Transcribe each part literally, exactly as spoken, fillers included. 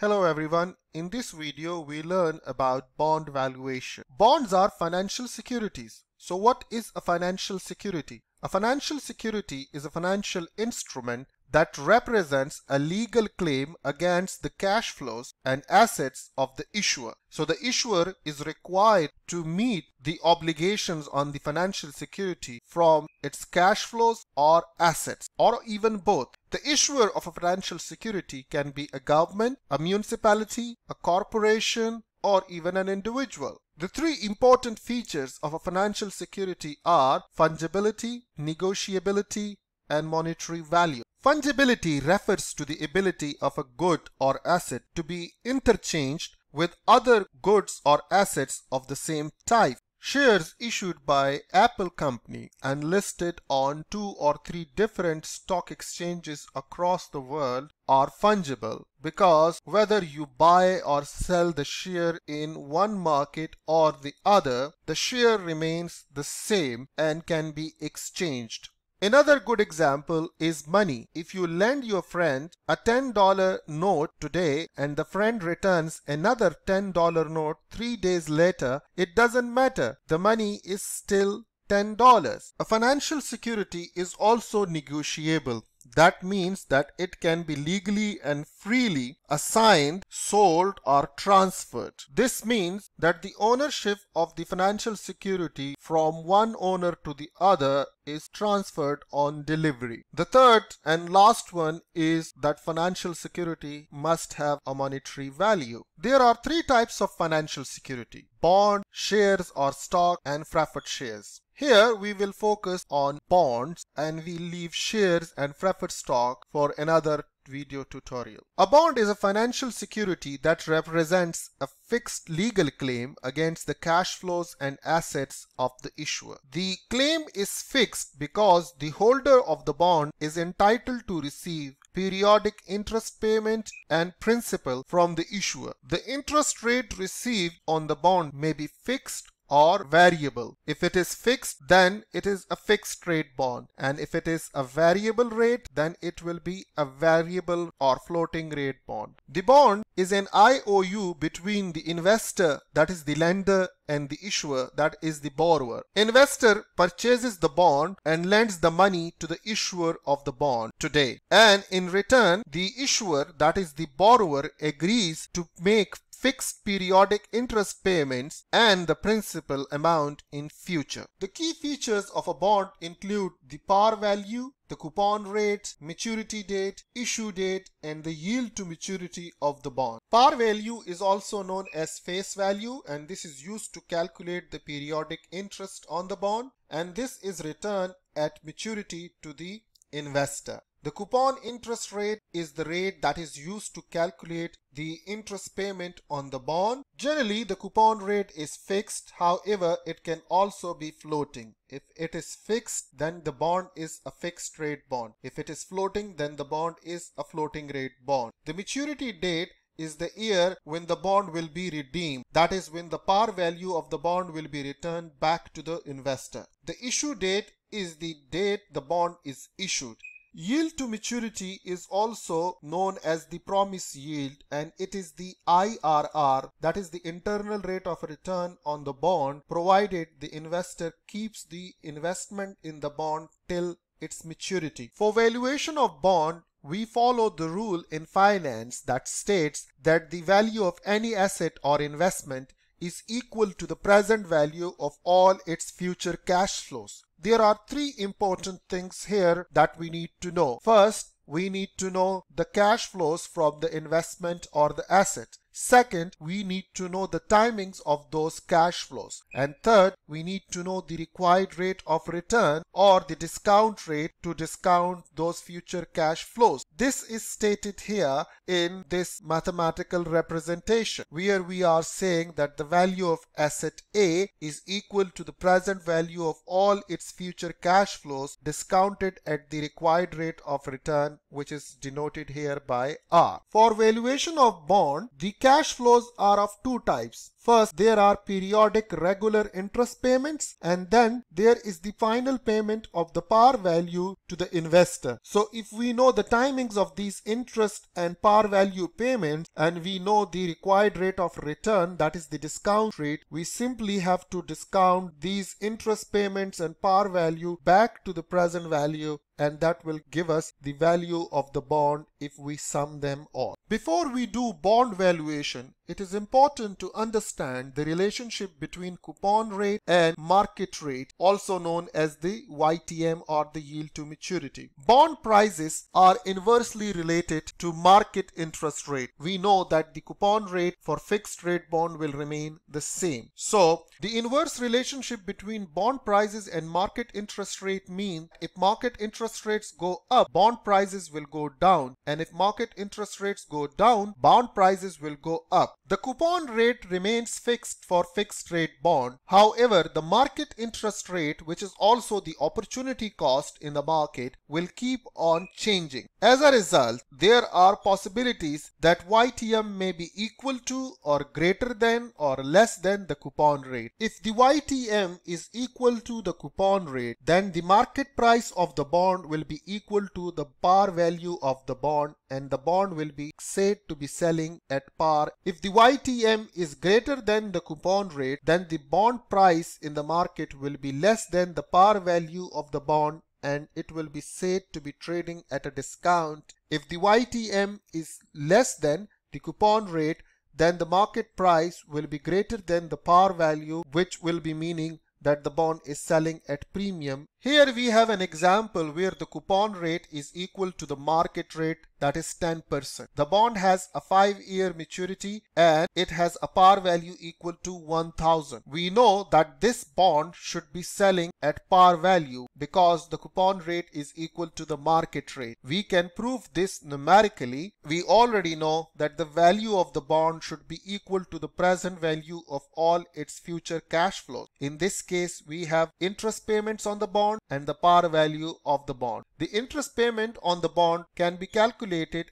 Hello everyone, in this video we learn about bond valuation. Bonds are financial securities. So what is a financial security? A financial security is a financial instrument that represents a legal claim against the cash flows and assets of the issuer. So the issuer is required to meet the obligations on the financial security from its cash flows or assets, or even both. The issuer of a financial security can be a government, a municipality, a corporation, or even an individual. The three important features of a financial security are fungibility, negotiability, and monetary value. Fungibility refers to the ability of a good or asset to be interchanged with other goods or assets of the same type. Shares issued by Apple company and listed on two or three different stock exchanges across the world are fungible because whether you buy or sell the share in one market or the other, the share remains the same and can be exchanged. Another good example is money. If you lend your friend a ten dollar note today and the friend returns another ten dollar note three days later, it doesn't matter. The money is still ten dollars. A financial security is also negotiable. That means that it can be legally and freely assigned, sold, or transferred. This means that the ownership of the financial security from one owner to the other is transferred on delivery. The third and last one is that financial security must have a monetary value. There are three types of financial security: bond, shares or stock, and preferred shares. Here we will focus on bonds and we leave shares and preferred stock for another video tutorial. A bond is a financial security that represents a fixed legal claim against the cash flows and assets of the issuer. The claim is fixed because the holder of the bond is entitled to receive periodic interest payment and principal from the issuer. The interest rate received on the bond may be fixed or variable. If it is fixed, then it is a fixed rate bond, and if it is a variable rate, then it will be a variable or floating rate bond. The bond is an I O U between the investor, that is the lender, and the issuer, that is the borrower. Investor purchases the bond and lends the money to the issuer of the bond today, and in return the issuer, that is the borrower, agrees to make fixed periodic interest payments and the principal amount in future. The key features of a bond include the par value, the coupon rate, maturity date, issue date, and the yield to maturity of the bond. Par value is also known as face value, and this is used to calculate the periodic interest on the bond, and this is returned at maturity to the investor. The coupon interest rate is the rate that is used to calculate the interest payment on the bond. Generally, the coupon rate is fixed. However, it can also be floating. If it is fixed, then the bond is a fixed rate bond. If it is floating, then the bond is a floating rate bond. The maturity date is the year when the bond will be redeemed. That is when the par value of the bond will be returned back to the investor. The issue date is the date the bond is issued. Yield to maturity is also known as the promise yield, and it is the I R R, that is the internal rate of return on the bond, provided the investor keeps the investment in the bond till its maturity. For valuation of bond, we follow the rule in finance that states that the value of any asset or investment is equal to the present value of all its future cash flows. There are three important things here that we need to know. First, we need to know the cash flows from the investment or the asset. Second, we need to know the timings of those cash flows. And third, we need to know the required rate of return or the discount rate to discount those future cash flows. This is stated here in this mathematical representation, where we are saying that the value of asset A is equal to the present value of all its future cash flows discounted at the required rate of return, which is denoted here by R. For valuation of bond, the cash Cash flows are of two types. First, there are periodic regular interest payments, and then there is the final payment of the par value to the investor. So if we know the timings of these interest and par value payments, and we know the required rate of return, that is the discount rate, we simply have to discount these interest payments and par value back to the present value, and that will give us the value of the bond if we sum them all. Before we do bond valuation, it is important to understand the relationship between coupon rate and market rate, also known as the Y T M or the yield to maturity. Bond prices are inversely related to market interest rate. We know that the coupon rate for fixed rate bond will remain the same. So the inverse relationship between bond prices and market interest rate means if market interest rates go up, bond prices will go down, and if market interest rates go down, bond prices will go up. The coupon rate remains fixed for fixed rate bond. However, the market interest rate, which is also the opportunity cost in the market, will keep on changing. As a result, there are possibilities that Y T M may be equal to or greater than or less than the coupon rate. If the Y T M is equal to the coupon rate, then the market price of the bond will be equal to the par value of the bond, and the bond will be said to be selling at par. If the Y T M is greater than the coupon rate, then the bond price in the market will be less than the par value of the bond, and it will be said to be trading at a discount. If the Y T M is less than the coupon rate, then the market price will be greater than the par value, which will be meaning that the bond is selling at premium. Here we have an example where the coupon rate is equal to the market rate, that is ten percent. The bond has a five year maturity and it has a par value equal to one thousand. We know that this bond should be selling at par value because the coupon rate is equal to the market rate. We can prove this numerically. We already know that the value of the bond should be equal to the present value of all its future cash flows. In this case, we have interest payments on the bond and the par value of the bond. The interest payment on the bond can be calculated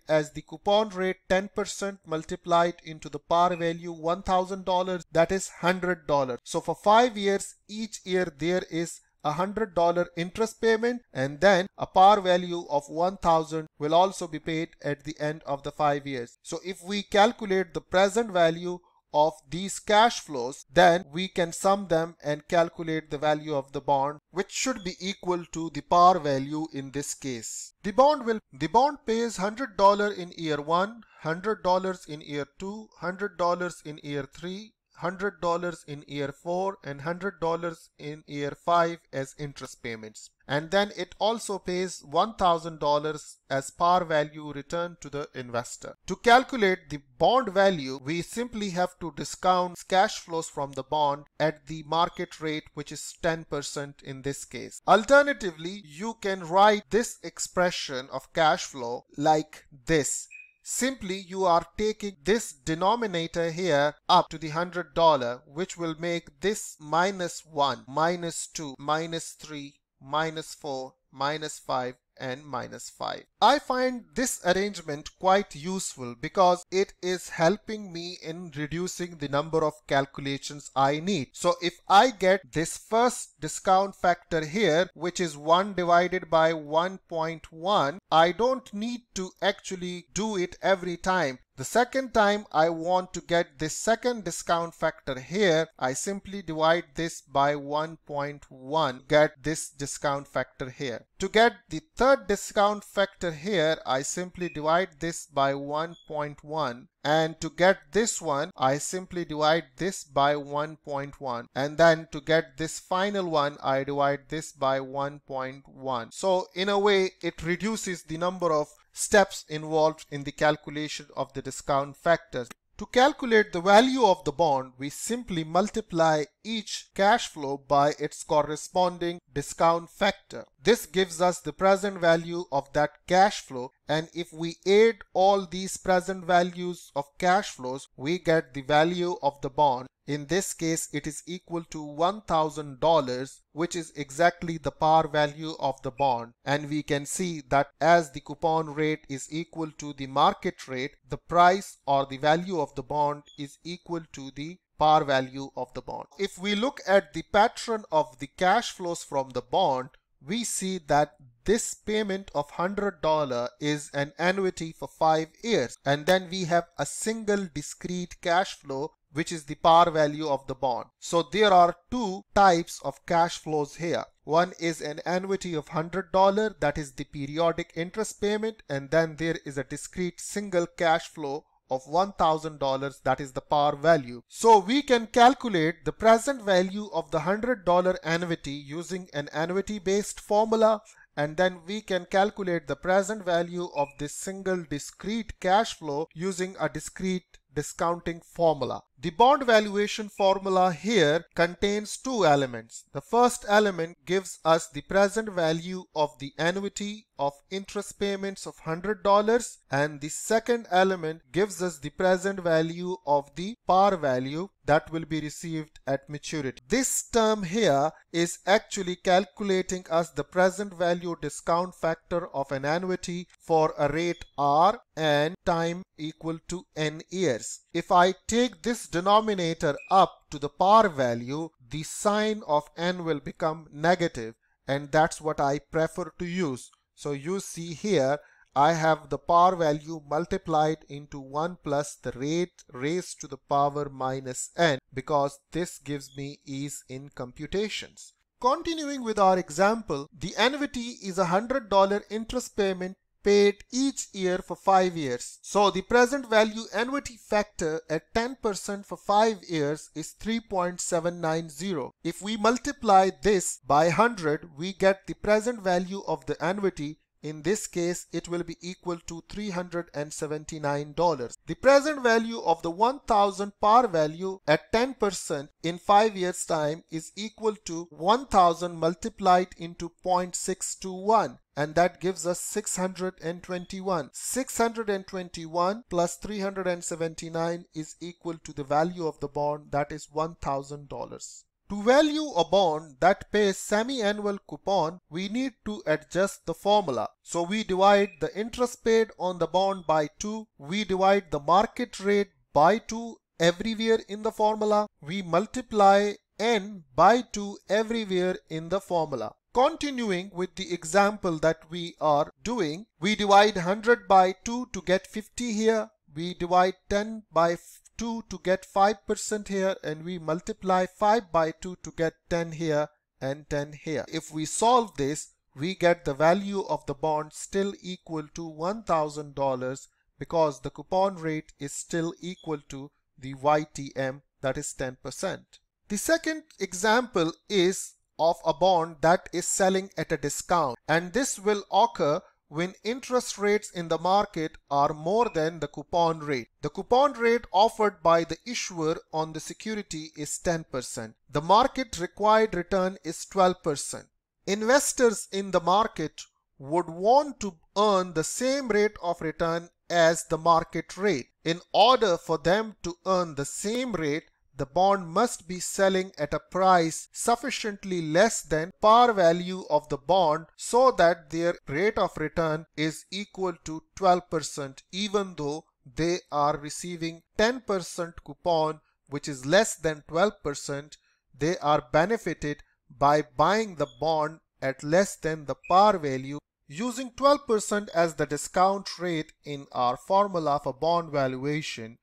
as the coupon rate ten percent multiplied into the par value one thousand dollars, that is one hundred dollars. So for five years, each year there is a one hundred dollar interest payment, and then a par value of one thousand dollars will also be paid at the end of the five years. So if we calculate the present value of these cash flows, then we can sum them and calculate the value of the bond, which should be equal to the par value in this case. The bond will the bond pays one hundred dollars in year one, one hundred dollars in year two, one hundred dollars in year three, one hundred dollars in year four, and one hundred dollars in year five as interest payments. And then it also pays one thousand dollars as par value returned to the investor. To calculate the bond value, we simply have to discount cash flows from the bond at the market rate, which is ten percent in this case. Alternatively, you can write this expression of cash flow like this. Simply, you are taking this denominator here up to the one hundred dollars, which will make this minus one, minus two, minus three, minus four, minus five, and minus five. I find this arrangement quite useful because it is helping me in reducing the number of calculations I need. So if I get this first discount factor here, which is one divided by one point one, I don't need to actually do it every time. The second time I want to get this second discount factor here, I simply divide this by one point one, get this discount factor here. To get the third discount factor here, I simply divide this by one point one. And to get this one, I simply divide this by one point one. And then to get this final one, I divide this by one point one. So in a way, it reduces the number of steps involved in the calculation of the discount factors. To calculate the value of the bond, we simply multiply each cash flow by its corresponding discount factor. This gives us the present value of that cash flow, and if we add all these present values of cash flows, we get the value of the bond. In this case, it is equal to one thousand dollars, which is exactly the par value of the bond. And we can see that as the coupon rate is equal to the market rate, the price or the value of the bond is equal to the par value of the bond. If we look at the pattern of the cash flows from the bond, we see that this payment of one hundred dollars is an annuity for five years. And then we have a single discrete cash flow, which is the par value of the bond. So there are two types of cash flows here. One is an annuity of one hundred dollars, that is the periodic interest payment, and then there is a discrete single cash flow of one thousand dollars, that is the par value. So we can calculate the present value of the one hundred dollar annuity using an annuity based formula, and then we can calculate the present value of this single discrete cash flow using a discrete discounting formula. The bond valuation formula here contains two elements. The first element gives us the present value of the annuity of interest payments of one hundred dollars, and the second element gives us the present value of the par value that will be received at maturity. This term here is actually calculating us the present value discount factor of an annuity for a rate R and time equal to n years. If I take this denominator up to the par value, the sign of n will become negative, and that's what I prefer to use. So you see here, I have the par value multiplied into one plus the rate raised to the power minus n, because this gives me ease in computations. Continuing with our example, the annuity is a one hundred dollar interest payment paid each year for five years. So the present value annuity factor at ten percent for five years is three point seven nine zero. If we multiply this by one hundred, we get the present value of the annuity. In this case, it will be equal to three hundred seventy-nine dollars. The present value of the one thousand par value at ten percent in five years time is equal to one thousand multiplied into zero point six two one, and that gives us six hundred twenty-one. six hundred twenty-one plus three hundred seventy-nine is equal to the value of the bond, that is one thousand dollars. To value a bond that pays semi-annual coupon, we need to adjust the formula. So we divide the interest paid on the bond by two, we divide the market rate by two everywhere in the formula, we multiply n by two everywhere in the formula. Continuing with the example that we are doing, we divide one hundred by two to get fifty here, we divide ten by two to get five percent here, and we multiply five by two to get ten here and ten here. If we solve this, we get the value of the bond still equal to one thousand dollars, because the coupon rate is still equal to the Y T M, that is ten percent. The second example is of a bond that is selling at a discount, and this will occur when interest rates in the market are more than the coupon rate. The coupon rate offered by the issuer on the security is ten percent. The market required return is twelve percent. Investors in the market would want to earn the same rate of return as the market rate. In order for them to earn the same rate, the bond must be selling at a price sufficiently less than par value of the bond so that their rate of return is equal to twelve percent, even though they are receiving ten percent coupon, which is less than twelve percent. They are benefited by buying the bond at less than the par value, using twelve percent as the discount rate. In our formula for bond valuation,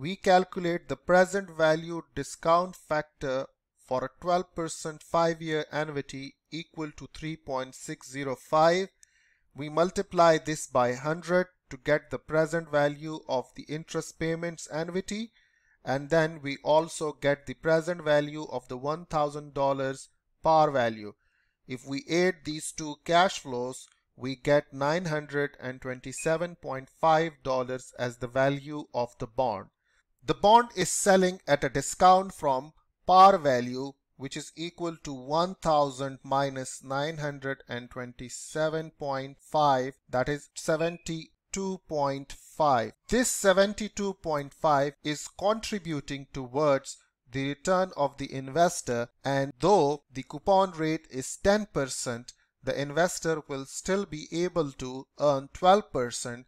we calculate the present value discount factor for a twelve percent five-year annuity equal to three point six zero five. We multiply this by one hundred to get the present value of the interest payments annuity, and then we also get the present value of the one thousand dollar par value. If we add these two cash flows, we get nine hundred twenty-seven point five dollars as the value of the bond. The bond is selling at a discount from par value, which is equal to one thousand minus nine hundred twenty-seven point five, that is seventy-two point five. This seventy-two point five is contributing towards the return of the investor, and though the coupon rate is ten percent, the investor will still be able to earn twelve percent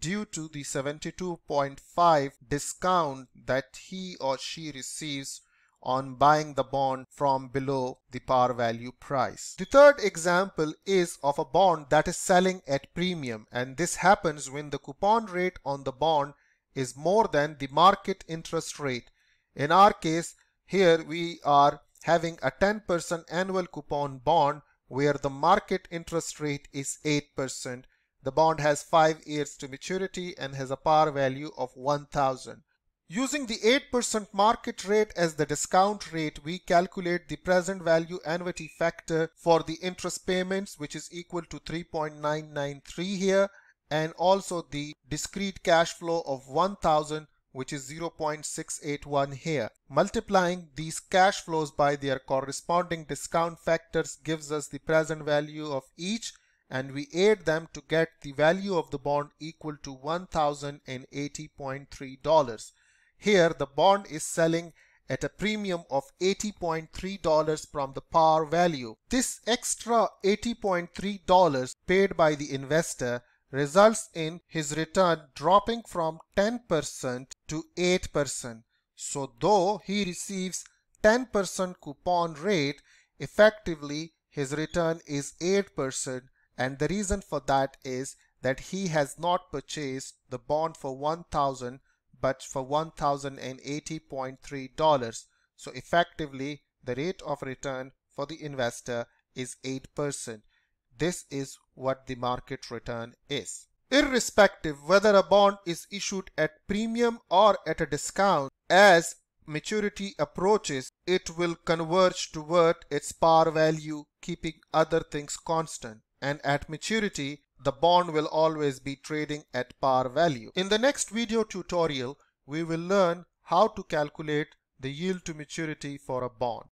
due to the seventy-two point five discount that he or she receives on buying the bond from below the par value price. The third example is of a bond that is selling at premium, and this happens when the coupon rate on the bond is more than the market interest rate. In our case, here we are having a ten percent annual coupon bond where the market interest rate is eight percent. The bond has five years to maturity and has a par value of one thousand. Using the eight percent market rate as the discount rate, we calculate the present value annuity factor for the interest payments, which is equal to three point nine nine three here, and also the discrete cash flow of one thousand, which is zero point six eight one here. Multiplying these cash flows by their corresponding discount factors gives us the present value of each, and we add them to get the value of the bond equal to one thousand eighty point three dollars. Here the bond is selling at a premium of eighty point three dollars from the par value. This extra eighty point three dollars paid by the investor results in his return dropping from ten percent to eight percent. So though he receives ten percent coupon rate, effectively his return is eight percent, and the reason for that is that he has not purchased the bond for one thousand dollars but for one thousand eighty point three dollars. So effectively the rate of return for the investor is eight percent. This is what the market return is. Irrespective whether a bond is issued at premium or at a discount, as maturity approaches, it will converge toward its par value, keeping other things constant. And at maturity, the bond will always be trading at par value. In the next video tutorial, we will learn how to calculate the yield to maturity for a bond.